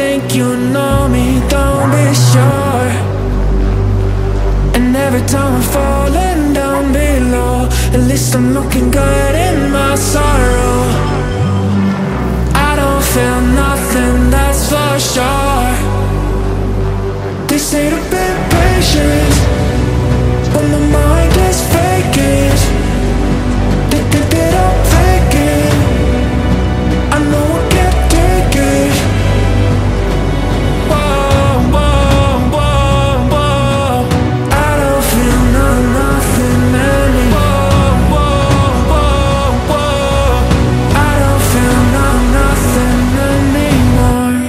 think you know me, don't be sure. And every time I'm falling down below, at least I'm looking good in my sorrow. I don't feel nothing, that's for sure. They say to be patient, but my mind is vacant. They think that I'm faking, I know I can't take it. Whoa, whoa, whoa, whoa, I don't feel nothing anymore. Whoa, whoa, whoa, whoa, I don't feel nothing anymore.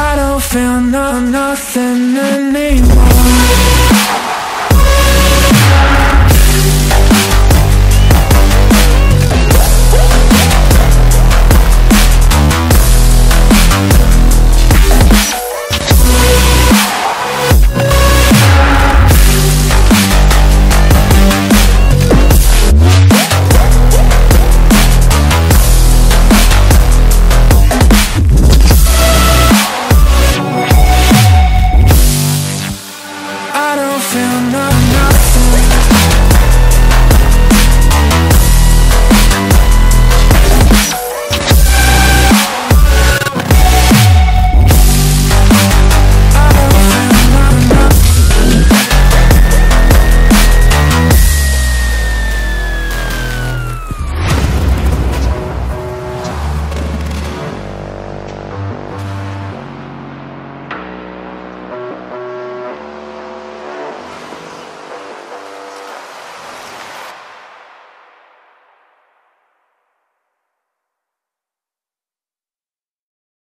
I don't feel nothing.